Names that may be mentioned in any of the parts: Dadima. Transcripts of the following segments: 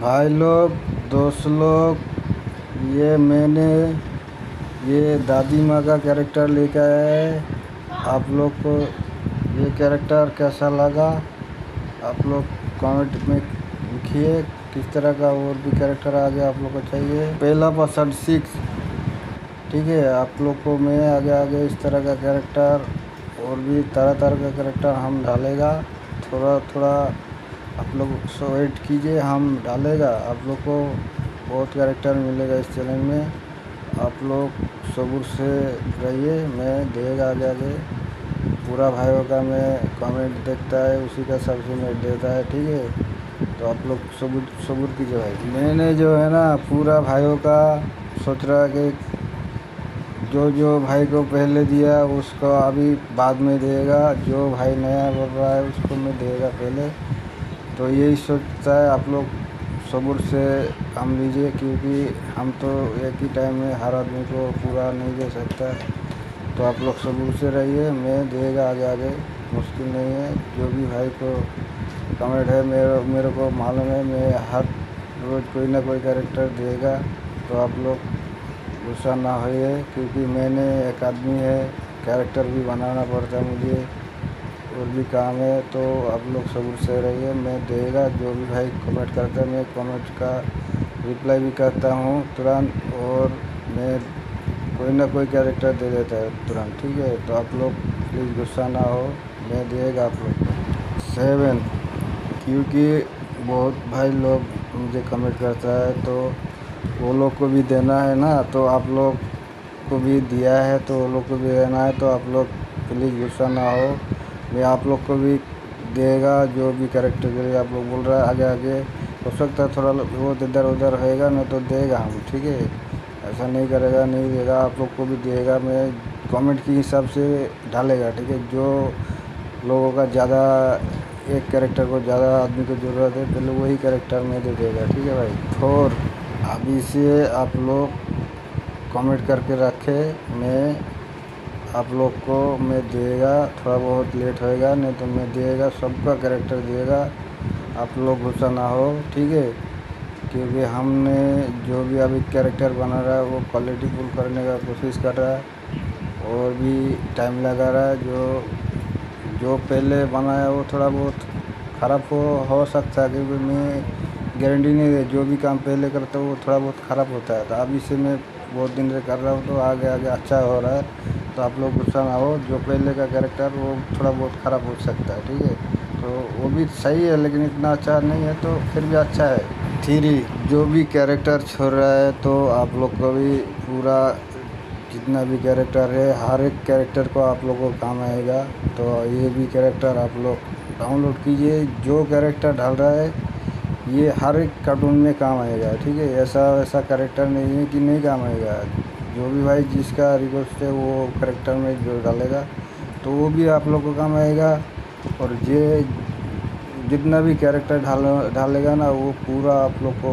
भाई लोग, दोस्त लोग, ये मैंने ये दादी माँ का कैरेक्टर लिखा है। आप लोग को ये कैरेक्टर कैसा लगा आप लोग कमेंट में लिखिए। किस तरह का और भी कैरेक्टर आगे आप लोग को चाहिए। पहला पार्ट 6, ठीक है। आप लोग को मैं आगे आगे इस तरह का कैरेक्टर और भी तरह तरह का कैरेक्टर हम डालेगा। थोड़ा थोड़ा आप लोग सो वेट कीजिए, हम डालेगा। आप लोग को बहुत कैरेक्टर मिलेगा इस चैनल में। आप लोग सबूर से रहिए, मैं देगा आगे आगे। पूरा भाइयों का मैं कमेंट देखता है, उसी का सब्जी में देता है, ठीक है। तो आप लोग सबूर कीजिए भाई। मैंने जो है ना पूरा भाइयों का सोच रहा कि जो जो भाई को पहले दिया उसको अभी बाद में देगा, जो भाई नया बोल रहा है उसको मैं देगा पहले। तो यही सोचता है, आप लोग सबूर से हम लीजिए, क्योंकि हम तो एक ही टाइम में हर आदमी को पूरा नहीं दे सकता। तो आप लोग सबूर से रहिए, मैं देगा आगे आगे। मुश्किल नहीं है। जो भी भाई को कमेंट है, मेरे को मालूम है, मैं हर रोज़ कोई ना कोई कैरेक्टर देगा। तो आप लोग गुस्सा ना होइए, क्योंकि मैंने एक आदमी है, कैरेक्टर भी बनाना पड़ता है मुझे और भी काम है। तो आप लोग सबूर से रहिए, मैं देगा। जो भी भाई कमेंट करता है, मैं कमेंट का रिप्लाई भी करता हूँ तुरंत, और मैं कोई ना कोई कैरेक्टर दे देता है तुरंत, ठीक है। तो आप लोग प्लीज़ गुस्सा ना हो, मैं देगा आप लोग को। 7, क्योंकि बहुत भाई लोग मुझे कमेंट करता है, तो वो लोग को भी देना है ना। तो आप लोग को भी दिया है, तो वो लोग को भी देना है। तो आप लोग प्लीज़ गुस्सा ना हो, मैं आप लोग को भी देगा। जो भी कैरेक्टर के लिए आप लोग बोल रहा है आगे आगे, हो सकता है थोड़ा वो इधर उधर रहेगा, नहीं तो देगा हम, ठीक है। ऐसा नहीं करेगा नहीं देगा, आप लोग को भी देगा। मैं कमेंट के हिसाब से डालेगा, ठीक है। जो लोगों का ज़्यादा एक कैरेक्टर को ज़्यादा आदमी को ज़रूरत है, पहले वही कैरेक्टर में दे देगा, ठीक है भाई। 4, अभी से आप लोग कमेंट करके रखें, मैं आप लोग को मैं देगा। थोड़ा बहुत लेट होएगा, नहीं तो मैं देगा सबका कैरेक्टर देगा। आप लोग गुस्सा ना हो, ठीक है, क्योंकि हमने जो भी अभी कैरेक्टर बना रहा है वो क्वालिटी फुल करने का कोशिश कर रहा है और भी टाइम लगा रहा है। जो पहले बनाया वो थोड़ा बहुत ख़राब हो सकता है, क्योंकि मैं गारंटी नहीं है। जो भी काम पहले करता हूँ वो थोड़ा बहुत ख़राब होता है। तो अभी से मैं बहुत दिन से कर रहा हूँ, तो आगे आगे अच्छा हो रहा है। तो आप लोग गुस्सा ना हो, जो पहले का कैरेक्टर वो थोड़ा बहुत ख़राब हो सकता है, ठीक है। तो वो भी सही है, लेकिन इतना अच्छा नहीं है, तो फिर भी अच्छा है। 3, जो भी कैरेक्टर छोड़ रहा है, तो आप लोग को भी पूरा जितना भी कैरेक्टर है, हर एक कैरेक्टर को आप लोग को काम आएगा। तो ये भी कैरेक्टर आप लोग डाउनलोड कीजिए। जो कैरेक्टर डाल रहा है ये हर एक कार्टून में काम आएगा, ठीक है। ऐसा कैरेक्टर नहीं है कि नहीं काम आएगा। जो भी भाई जिसका रिक्वेस्ट है वो कैरेक्टर में जो डालेगा, तो वो भी आप लोग को काम आएगा। और ये जितना भी कैरेक्टर डालेगा ना, वो पूरा आप लोग को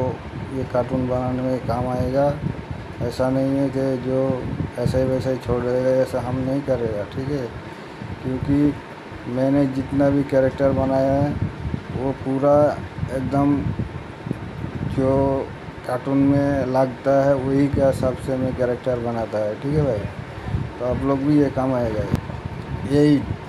ये कार्टून बनाने में काम आएगा। ऐसा नहीं है कि जो ऐसे वैसे ही छोड़ देगा, ऐसा हम नहीं करेगा, ठीक है। क्योंकि मैंने जितना भी कैरेक्टर बनाया है वो पूरा एकदम जो कार्टून में लगता है वही के हिसाब से मैं कैरेक्टर बनाता है, ठीक है भाई। तो आप लोग भी ये काम आएगा। 8,